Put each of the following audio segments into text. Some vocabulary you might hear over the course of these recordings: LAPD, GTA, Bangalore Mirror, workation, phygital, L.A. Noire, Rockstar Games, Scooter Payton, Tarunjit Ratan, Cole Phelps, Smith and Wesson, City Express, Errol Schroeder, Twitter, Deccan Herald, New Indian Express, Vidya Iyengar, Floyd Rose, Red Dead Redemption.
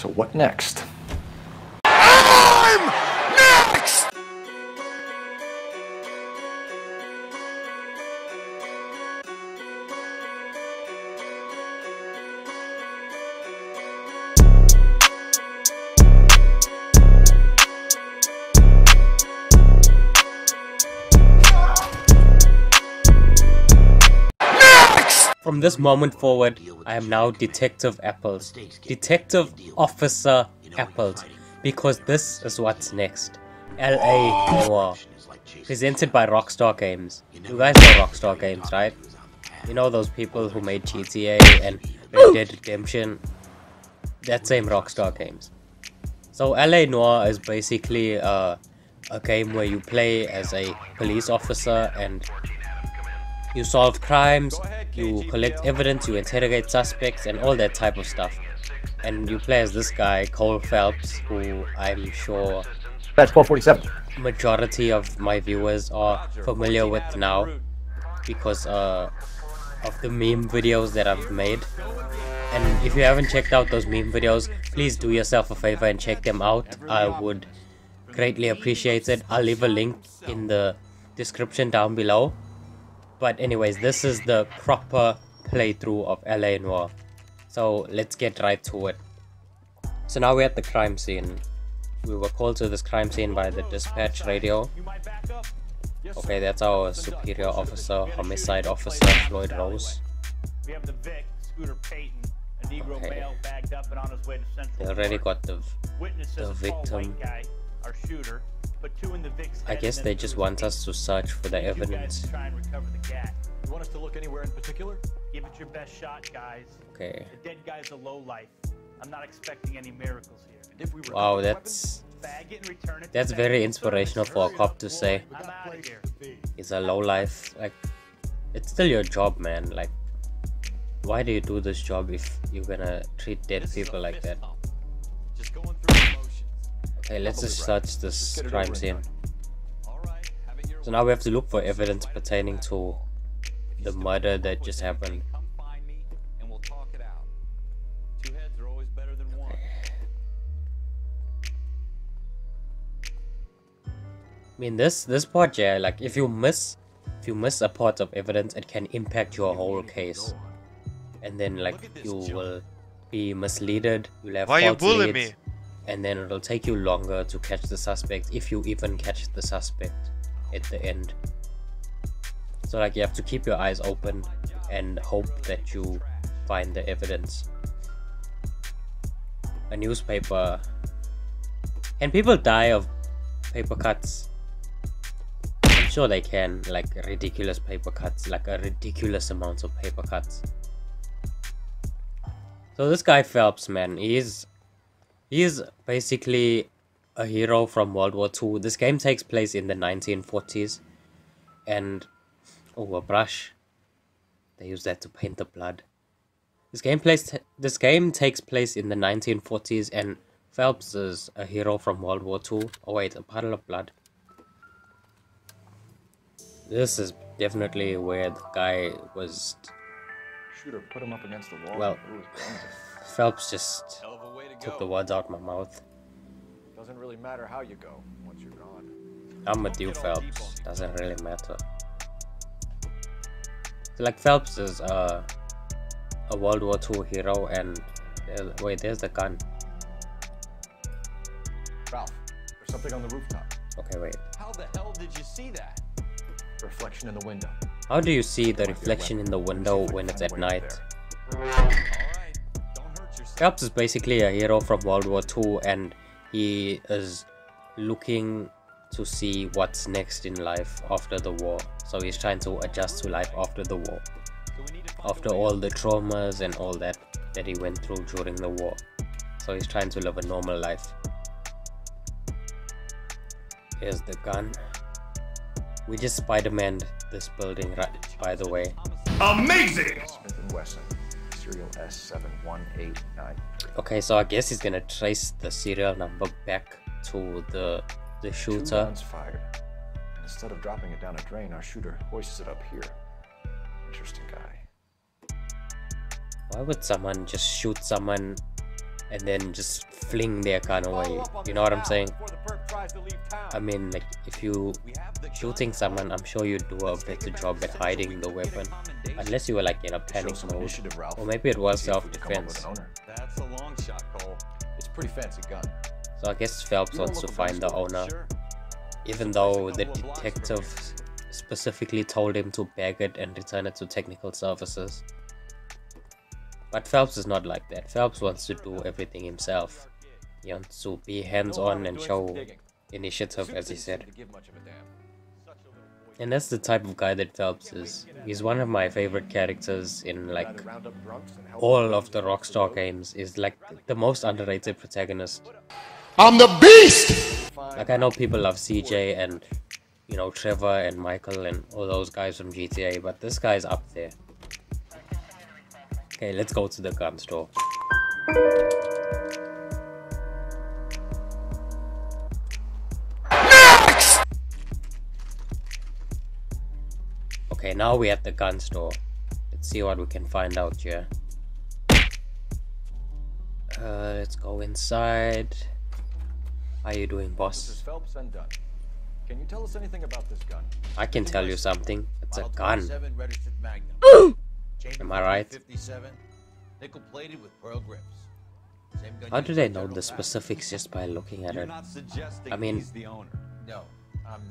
So what next? From this moment forward, I am now Detective Apples. Detective Officer Apples. Because this is what's next. L.A. Noire. Presented by Rockstar Games. You guys know Rockstar Games, right? You know those people who made GTA and Red Dead Redemption? That same Rockstar Games. So L.A. Noire is basically a game where you play as a police officer and you solve crimes, you collect evidence, you interrogate suspects and all that type of stuff. And you play as this guy, Cole Phelps, who I'm sure that's 447. Majority of my viewers are familiar with now because of the meme videos that I've made. And if you haven't checked out those meme videos, please do yourself a favor and check them out. I would greatly appreciate it. I'll leave a link in the description down below. But anyways, this is the proper playthrough of L.A. Noire. So let's get right to it. So now we're at the crime scene. We were called to this crime scene by the dispatch radio. Okay, that's our superior officer, homicide officer, Floyd Rose. We have the Vic, Scooter Payton, a Negro male bagged up and on his way to Central. They already got the victim. Our shooter, but two in the Vic's I guess they just want us to search for the evidence. Try and recover the gat. You want us to look anywhere in particular? Give it your best shot, guys. Okay. The dead guy's a low life. I'm not expecting any miracles here. And if we were wow, that's very inspirational for a cop to say. I'm out of here. It's a low life. Like, it's still your job, man. Like, why do you do this job if you're gonna treat dead people like that? Just going through. Okay, let's just search this crime scene. So now we have to look for evidence pertaining to the murder that just happened. I mean, this part, yeah, like if you miss a part of evidence, it can impact your whole case, and then like you will be misled. You'll have false leads. Why are you bullying me? And then it'll take you longer to catch the suspect, if you even catch the suspect at the end. So like you have to keep your eyes open and hope that you find the evidence. A newspaper. Can people die of paper cuts? I'm sure they can, like ridiculous paper cuts, like a ridiculous amount of paper cuts. So this guy Phelps, man, he is basically a hero from World War II. This game takes place in the 1940s. And, oh, a brush. They use that to paint the blood. This game takes place in the 1940s and Phelps is a hero from World War II. Oh wait, a puddle of blood. This is definitely where the guy was... Shooter put him up against the wall. Well, Phelps just... took the words out of my mouth. Doesn't really matter how you go once you're gone. I'm with you, Phelps. Doesn't really matter. So, like Phelps is a World War II hero, and wait, there's the gun. Ralph, there's something on the rooftop. Okay, wait. How the hell did you see that? Reflection in the window. How do you see the reflection in the window when it's at night? Phelps is basically a hero from World War II and he is looking to see what's next in life after the war. So he's trying to adjust to life after the war. After all the traumas and all that he went through during the war. So he's trying to live a normal life. Here's the gun. We just Spider-Man'd this building, right, by the way. Amazing! Smith and Wesson. Okay, so I guess he's gonna trace the serial number back to the shooter. 2 rounds fired. And instead of dropping it down a drain, our shooter hoists it up here. Interesting guy. Why would someone just shoot someone and then just fling their gun away. You know what I'm saying? I mean, like, if you shooting someone, I'm sure you do a better job at hiding the weapon, unless you were like in a panic mode, or maybe it was self-defense. That's a long shot, Cole. It's pretty fancy gun. So I guess Phelps wants to find the owner, even though the detective specifically told him to bag it and return it to technical services. But Phelps is not like that. Phelps wants to do everything himself. He wants to be hands-on and show initiative, as he said. And that's the type of guy that Phelps is. He's one of my favorite characters in, like, all of the Rockstar games. Is like the most underrated protagonist. I'm the beast! Like, I know people love CJ and, you know, Trevor and Michael and all those guys from GTA, but this guy's up there. Okay, let's go to the gun store. Next! Okay, now we're at the gun store. Let's see what we can find out here. Let's go inside. How you doing, boss? This is Phelps and Dunn. Can you tell us anything about this gun? I can tell you something. It's a gun. Am I right? 57, nickel plated with pearl grips. How do they know the specifics just by looking at it? I mean,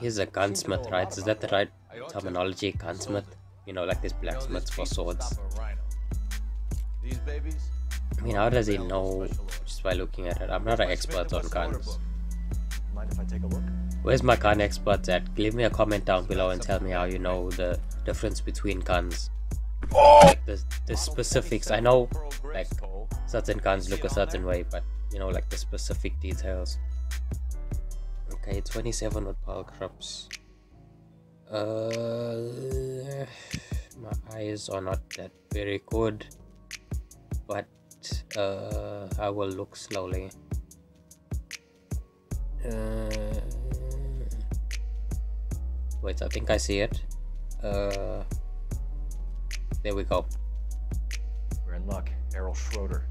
he's a gunsmith, right? Is that the right terminology? Gunsmith? You know, like these blacksmiths for swords. I mean, how does he know just by looking at it? I'm not an expert on guns. Where's my gun expert at? Leave me a comment down below and tell me how you know the difference between guns. Like the specifics. I know, like, certain guns look a certain way, but you know, like the specific details. Okay, 27 with pearl crops. My eyes are not that very good, but I will look slowly. Wait, I think I see it. There we go. We're in luck. Errol Schroeder.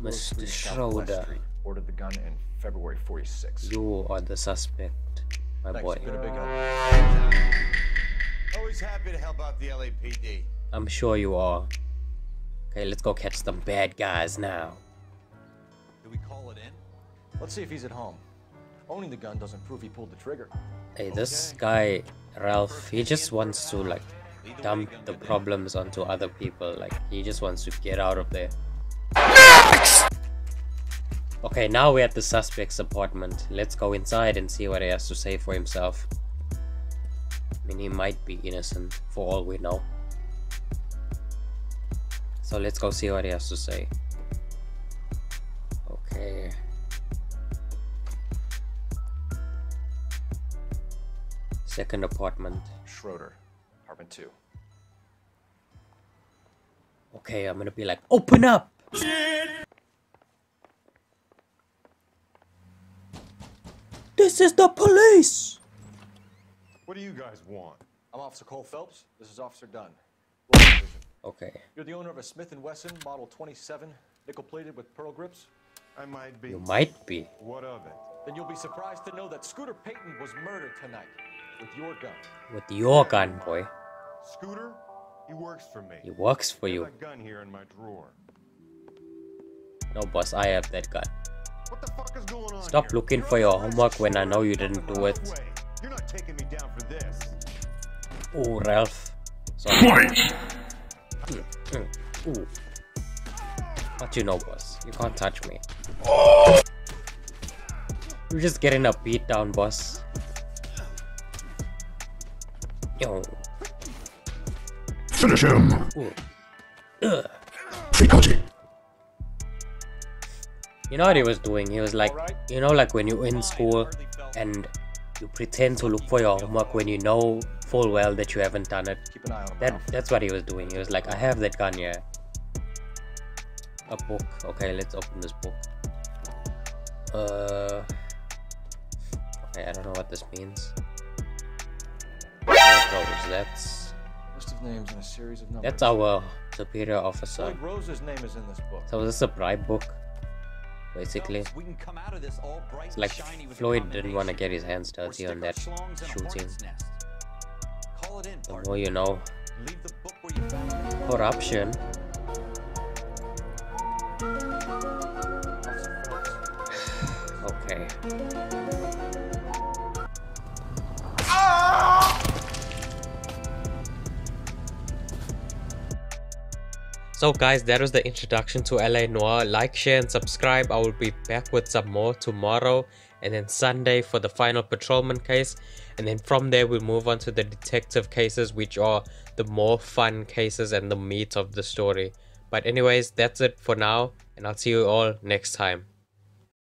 Mr. Schroeder ordered the gun in February '46. You are the suspect, my boy. Always happy to help out the LAPD. I'm sure you are. Okay, let's go catch some bad guys now. Do we call it in? Let's see if he's at home. Owning the gun doesn't prove he pulled the trigger. Hey, this guy Ralph, he just wants to, like, dump the problems onto other people. Like, he just wants to get out of there. Next! Okay, now we're at the suspect's apartment. Let's go inside and see what he has to say for himself. I mean, he might be innocent for all we know, so let's go see what he has to say. Okay. Second apartment. Schroeder. Apartment 2. Okay, I'm gonna be like, open up! This is the police! What do you guys want? I'm Officer Cole Phelps. This is Officer Dunn. Okay. You're the owner of a Smith and Wesson Model 27, nickel-plated with pearl grips? I might be. You might be. What of it? Then you'll be surprised to know that Scooter Payton was murdered tonight. With your gun. With your gun, boy. Scooter, he works for me. He works for you. I have a gun here in my drawer. No, boss, I have that gun. What the fuck is going on? Stop looking for your homework when I know you didn't do it. You're not taking me down for this. Oh, Ralph. Sorry. Ooh. But you know, boss, you can't touch me. Oh! You're just getting a beat down, boss. Yo. Finish him. You know what he was doing? He was like, you know, like when you're in school and you pretend to look for your homework when you know full well that you haven't done it. That's what he was doing. He was like, I have that gun here. A book. Okay, let's open this book. Okay, I don't know what this means. That's our superior officer. Floyd Rose's name is in this book. So is this a bribe book? basically. It's like Floyd didn't want to get his hands dirty on that shooting. The more you know. Corruption. Okay. So guys, that was the introduction to L.A. Noire. Like, share and subscribe. I will be back with some more tomorrow and then Sunday for the final patrolman case. And then from there we'll move on to the detective cases, which are the more fun cases and the meat of the story. But anyways, that's it for now and I'll see you all next time.